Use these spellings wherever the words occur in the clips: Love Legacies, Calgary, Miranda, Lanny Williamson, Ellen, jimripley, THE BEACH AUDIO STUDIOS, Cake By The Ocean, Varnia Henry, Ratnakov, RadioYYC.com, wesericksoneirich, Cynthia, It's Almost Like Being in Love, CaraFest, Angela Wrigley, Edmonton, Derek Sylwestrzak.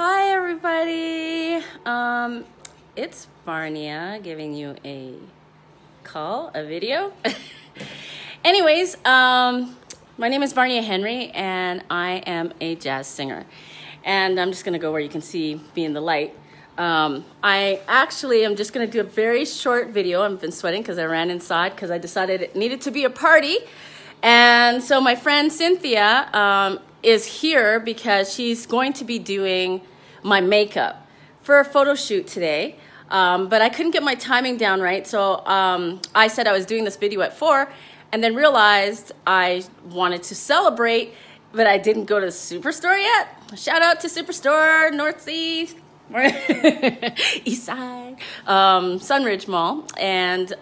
Hi everybody, it's Varnia giving you a call, a video. Anyways, my name is Varnia Henry and I am a jazz singer. And I'm just gonna go where you can see me in the light. I actually am just gonna do a very short video. I've been sweating because I ran inside because I decided it needed to be a party. And so my friend Cynthia is here because she's going to be doing my makeup for a photo shoot today, but I couldn't get my timing down right, so I said I was doing this video at 4 and then realized I wanted to celebrate, but I didn't go to the Superstore yet. Shout out to Superstore, Northeast, Eastside, Sunridge Mall. And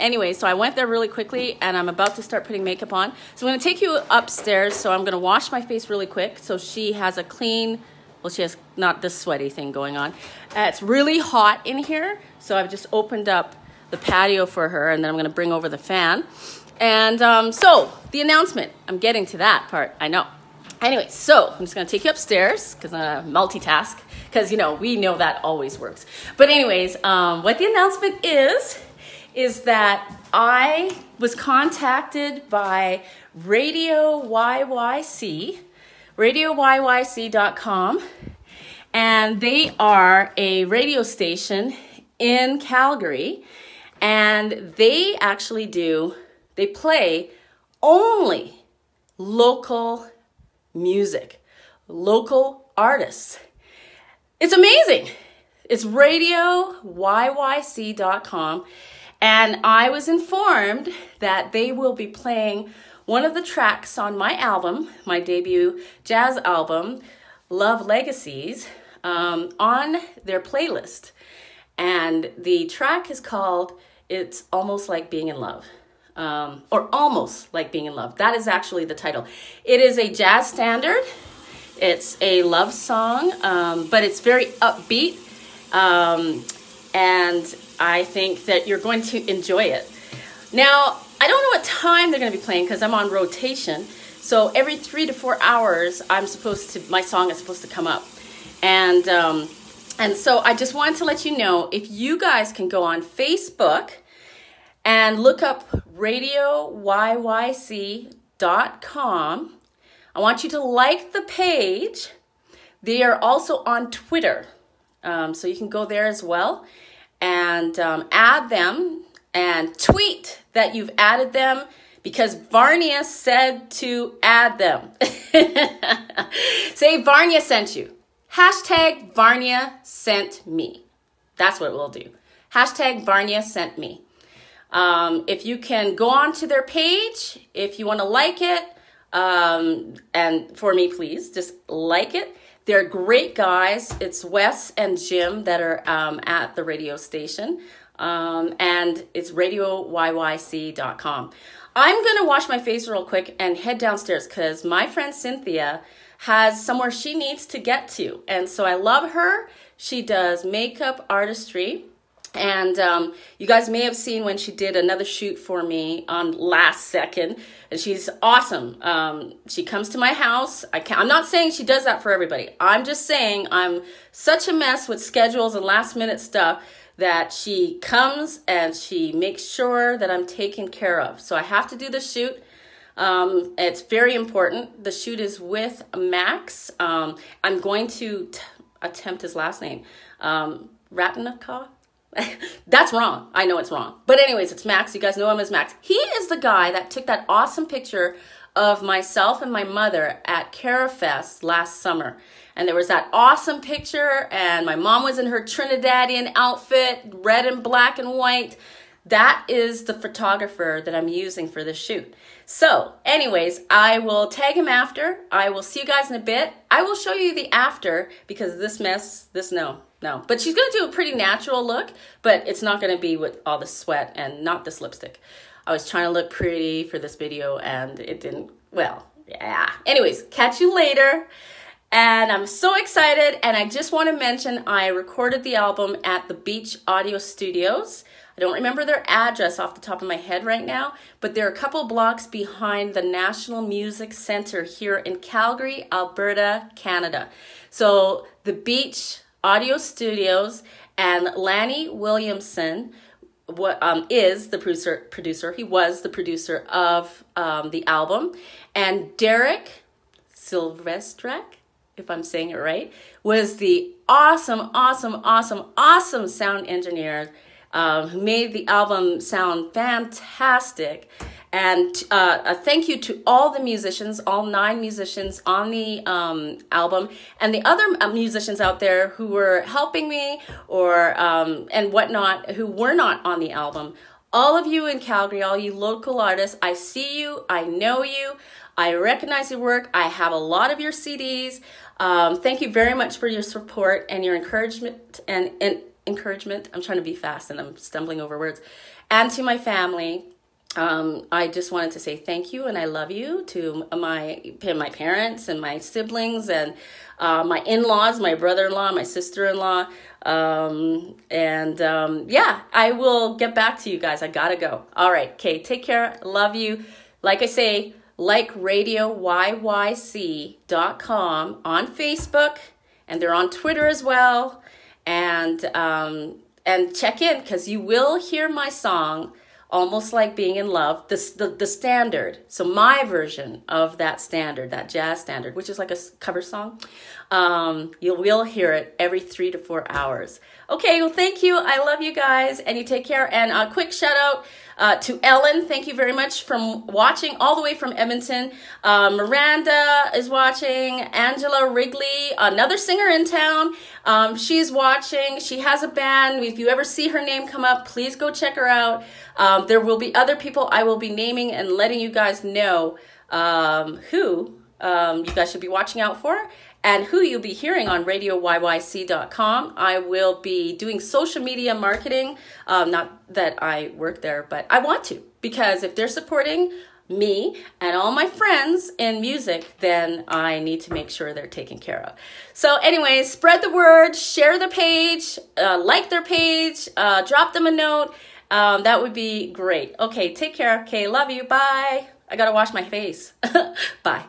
anyway, so I went there really quickly and I'm about to start putting makeup on. So I'm gonna take you upstairs. So I'm gonna wash my face really quick. So she has a clean, well, she has not this sweaty thing going on. It's really hot in here. So I've just opened up the patio for her and then I'm gonna bring over the fan. And so the announcement, I'm getting to that part, I know. Anyway, so I'm just gonna take you upstairs because I'm gonna multitask. Because, you know, we know that always works. But anyways, what the announcement is that I was contacted by RadioYYC, RadioYYC.com, and they are a radio station in Calgary, and they actually play only local music, local artists. It's amazing. It's RadioYYC.com, and I was informed that they will be playing one of the tracks on my album, my debut jazz album, Love Legacies, on their playlist. And the track is called It's Almost Like Being in Love, or Almost Like Being in Love. That is actually the title. It is a jazz standard. It's a love song, but it's very upbeat, and I think that you're going to enjoy it. Now, I don't know what time they're going to be playing because I'm on rotation, so every 3 to 4 hours, my song is supposed to come up. And so I just wanted to let you know, if you guys can go on Facebook and look up RadioYYC.com, I want you to like the page. They are also on Twitter. So you can go there as well and add them and tweet that you've added them because Varnia said to add them. Say Varnia sent you. Hashtag Varnia sent me. That's what we'll do. Hashtag Varnia sent me. If you can go on to their page, if you want to like it, and for me, please just like it. They're great guys. It's Wes and Jim that are at the radio station, and it's RadioYYC.com. I'm gonna wash my face real quick and head downstairs because my friend Cynthia has somewhere she needs to get to, and so I love her. She does makeup artistry. And you guys may have seen when she did another shoot for me on last second, and she's awesome. She comes to my house. I'm not saying she does that for everybody. I'm just saying I'm such a mess with schedules and last minute stuff that she comes and she makes sure that I'm taken care of. So I have to do the shoot. It's very important. The shoot is with Max. I'm going to attempt his last name. Ratnakov? That's wrong. I know it's wrong. But anyways, it's Max. You guys know him as Max. He is the guy that took that awesome picture of myself and my mother at CaraFest last summer. And there was that awesome picture, and my mom was in her Trinidadian outfit, red and black and white. That is the photographer that I'm using for this shoot. So anyways, I will tag him after. I will see you guys in a bit. I will show you the after because no. But she's gonna do a pretty natural look, but it's not gonna be with all the sweat and not this lipstick. I was trying to look pretty for this video and it didn't, well, yeah. Anyways, catch you later. And I'm so excited. And I just wanna mention, I recorded the album at the Beach Audio Studios. I don't remember their address off the top of my head right now, but they're a couple blocks behind the National Music Centre here in Calgary, Alberta, Canada. So the Beach Audio Studios and Lanny Williamson is the producer. He was the producer of the album. And Derek Sylwestrzak, if I'm saying it right, was the awesome sound engineer who made the album sound fantastic. And a thank you to all the musicians, all 9 musicians on the album, and the other musicians out there who were helping me or and whatnot, who were not on the album. All of you in Calgary, all you local artists, I see you, I know you, I recognize your work, I have a lot of your CDs. Thank you very much for your support and your encouragement and encouragement. I'm trying to be fast and I'm stumbling over words. And to my family. I just wanted to say thank you and I love you to my parents and my siblings and my in-laws, my brother-in-law, my sister-in-law. Yeah, I will get back to you guys. I gotta go. All right, okay, take care. Love you. Like I say, like RadioYYC.com on Facebook, and they're on Twitter as well. And check in, because you will hear my song, Almost Like Being in Love, the standard, so my version of that standard, that jazz standard, which is like a cover song. You will hear it every 3 to 4 hours. Okay, well, thank you. I love you guys, and you take care. And a quick shout out to Ellen. Thank you very much from watching all the way from Edmonton. Miranda is watching. Angela Wrigley, another singer in town. She's watching. She has a band. If you ever see her name come up, please go check her out. There will be other people I will be naming and letting you guys know who you guys should be watching out for and who you'll be hearing on RadioYYC.com. I will be doing social media marketing. Not that I work there, but I want to, because if they're supporting me and all my friends in music, then I need to make sure they're taken care of. So anyways, spread the word, share the page, like their page, drop them a note. That would be great. Okay, take care. Okay, love you. Bye. I gotta wash my face. Bye.